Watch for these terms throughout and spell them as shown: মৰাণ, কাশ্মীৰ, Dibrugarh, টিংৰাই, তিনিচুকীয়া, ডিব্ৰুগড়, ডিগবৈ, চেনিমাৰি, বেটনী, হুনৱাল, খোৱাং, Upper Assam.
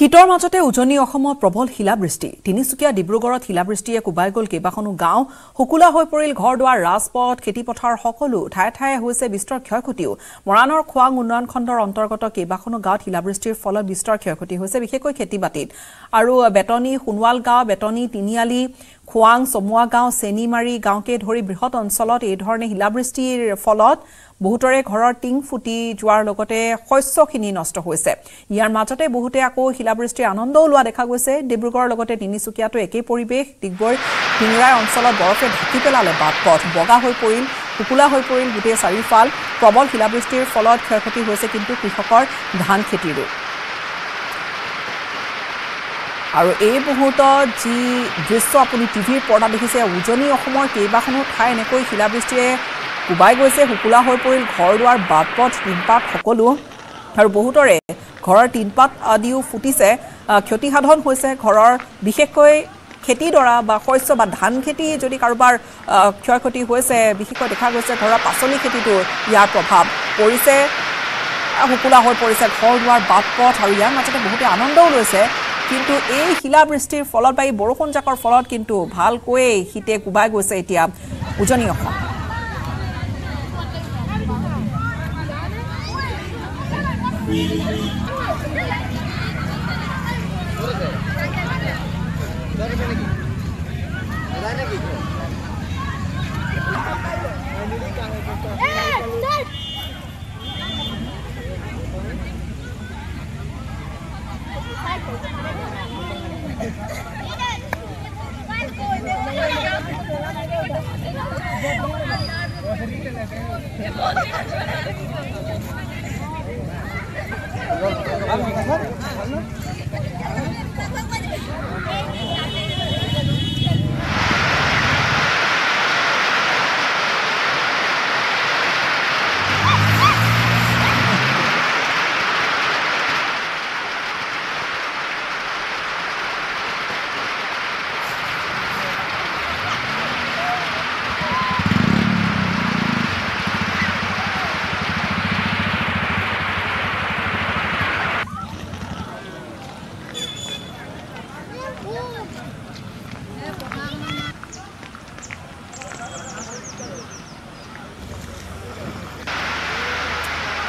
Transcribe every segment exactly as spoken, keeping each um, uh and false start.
হিটৰ মাজতে উজনি অসমৰ প্ৰবল হিলাবৃষ্টি তিনিচুকীয়া ডিব্ৰুগড়ত হিলাবৃষ্টিয়ে কুবাই গল কেবাখনো গাঁও হকুলা হৈ পৰিল ঘৰদুৱাৰ ৰাজপথ খেতিপথাৰ সকলো ঠায় ঠায় হৈছে বিস্তৰ ক্ষয়ক্ষতিও মৰাণৰ খোৱাং উন্নয়ন খণ্ডৰ অন্তৰ্গত কেবাখনো গাঁৱত হিলাবৃষ্টিৰ ফলত বিস্তৰ ক্ষয়ক্ষতি হৈছে বিশেষকৈ খেতিবাতিত আৰু বেটনী হুনৱাল গাঁও বেটনী তিনিআলি খোৱাং সমুৱা গাঁও চেনিমাৰি গাঁওকে ধৰি বৃহৎ অঞ্চলত এই ধৰণে হিলাবৃষ্টিৰ ফলত বহুতৰে ঘৰৰ টিং ফুটি যোৱাৰ লগতে শস্যখিনি নষ্ট হৈছে ইয়াৰ মাজতে বহুতে আকৌ হিলাবৃষ্টিৰ আনন্দ লোৱা দেখা গৈছে ডিব্ৰুগড়ৰ লগতে তিনিচুকীয়াটো একেই পৰিবেশ ডিগবৈ টিংৰাই অঞ্চলত বৰফে ঢাকি পেলালে বাটপথ বগা হৈ পৰিল কুকুলা হৈ পৰিল গোটেই চাৰিফাল প্ৰবল হিলাবৃষ্টিৰ ফলত ক্ষয়ক্ষতি হৈছে কিন্তু কৃষকৰ ধান খেতিৰো আৰু এই মুহূৰ্তত যি দৃশ্য আপুনি টিভিৰ পৰ্দাত দেখিছে উজনি অসমৰ কেইবাখনো ঠাই এনেকৈ হিলাবৃষ্টিয়ে কুবাই গৈছে হুকুলা হৈ পৰিল ঘৰদুৱাৰ বাটপথ তিনপাত সকলো আৰু বহুতৰে ঘৰৰ তিনপাত আদিও ফুটিছে ক্ষতি সাধন হৈছে ঘৰৰ বিশেষকৈ খেতি দৰা বা শস্য বা ধান খেতি যদি কাৰোবাৰ ক্ষয়ক্ষতি হৈছে বিশেষকৈ দেখা গৈছে ঘৰৰ পাচলি খেতিটো ইয়াৰ প্ৰভাৱ পৰিছে হুকুলা হৈ পৰিছে ঘৰদুৱাৰ বাটপথ আৰু ইয়াৰ মাজতে বহুতে আনন্দও লৈছে কিন্তু এই হিলাবৃষ্টিৰ ফলত বা এই বৰষুণ জাকৰ ফলত কিন্তু ভালকৈ হিতে কুবাই গৈছে এতিয়া উজনি অসম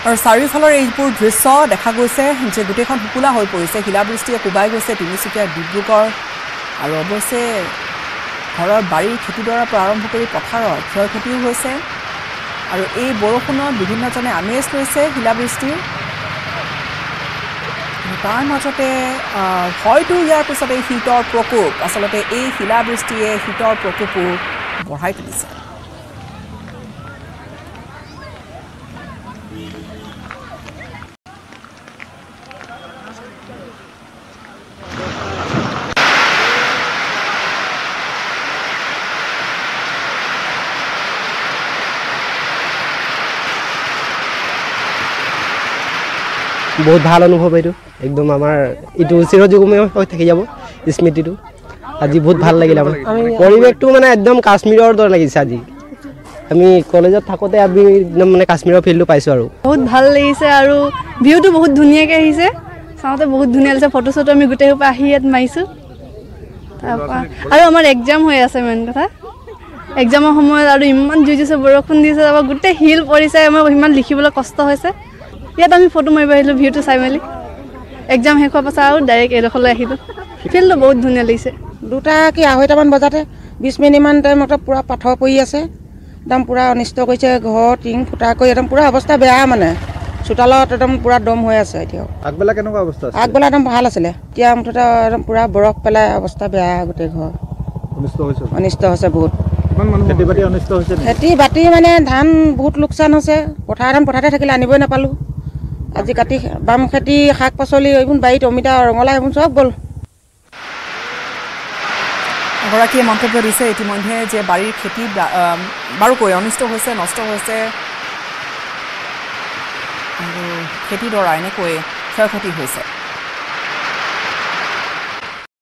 আৰু চাৰিফালৰ এইবোৰ দৃশ্য দেখা গৈছে যে গোটেইখন হুকুলা হৈ পৰিছে হিলাবৃষ্টিয়ে কুবাই গৈছে তিনিচুকীয়া ডিব্ৰুগড় আৰু অৱশ্যে ঘৰৰ বাৰীৰ খেতিডৰাৰ পৰা আৰম্ভ কৰি পথাৰৰ ক্ষয়ক্ষতিও হৈছে আৰু এই বৰষুণত বিভিন্নজনে আমেজ লৈছে হিলাবৃষ্টিৰ তাৰ মাজতে হয়তো ইয়াৰ পিছতে শীতৰ প্ৰকোপ আচলতে এই হিলাবৃষ্টিয়ে শীতৰ প্ৰকোপো বঢ়াই তুলিছে बहुत ভাল অনুভৱ এইটো একদম আমাৰ ইটো চিৰজীৱময় হৈ থাকি যাব স্মৃতিটো আজি বহুত ভাল লাগিল আমাৰ পৰিৱেশটো মানে একদম কাশ্মীৰৰ দৰে লাগিছে আজি আমি কলেজত থাকোতে আমি মানে কাশ্মীৰৰ ফিলটো পাইছো আৰু বহুত ভাল লাগিছে আৰু ভিউটো বহুত ধুনীয়াকৈ আহিছে সাউতে বহুত ধুনীয়া লাগিছে ফটো ফটো আমি গুটেই পৰা আহিত মাইছো আৰু আমাৰ এক্সাম হৈ আছে মেন কথা এক্সামৰ সময়ত আৰু ইমান জুজুছে বৰষুণ দিছে আৰু গুটেই হিল পৰিছে আমাৰ ইমান লিখিবলৈ কষ্ট হৈছে ইয়াত আমি ফটো মাৰিব আহিলোঁ ভিউটো চাই মেলি এক্সাম শেষ হোৱাৰ পাছত আৰু ডাইৰেক্ট এডোখৰলৈ আহিলোঁ ফিল্ডটো বহুত ধুনীয়া লাগিছে দুটা কি আঢ়ৈটামান বজাতে বিছ মিনিটমান টাইমত পুৰা পাথৰ পৰি আছে একদম পুৰা অনিষ্ট কৰিছে ঘৰ টিং ফুটা কৰি একদম পুৰা অৱস্থা বেয়া মানে চোতালত একদম পুৰা দম হৈ আছে এতিয়া আগবেলা কেনেকুৱা অৱস্থা আছিল আগবেলা একদম ভাল আছিলে এতিয়া মুঠতে একদম পুৰা বৰফ পেলাই অৱস্থা বেয়া গোটেই ঘৰ অনিষ্ট হৈছে অনিষ্ট হৈছে বহুত খেতি বাতি অনিষ্ট হৈছে খেতি বাতি মানে ধান বহুত লোকচান হৈছে পথাৰ ধান পথাৰতে থাকিলে আনিবই নাপালোঁ আজি কাটি বাম খেতি শাক পাচলি এইবোৰ বাৰীত অমিতা ৰঙলা এইবোৰ সব গ'ল গৰাকীয়ে মন্তব্য দিছে ইতিমধ্যে যে বাৰীৰ খেতি বাৰুকৈ অনিষ্ট হৈছে নষ্ট হৈছে খেতিডৰা এনেকৈ ক্ষয়ক্ষতি হৈছে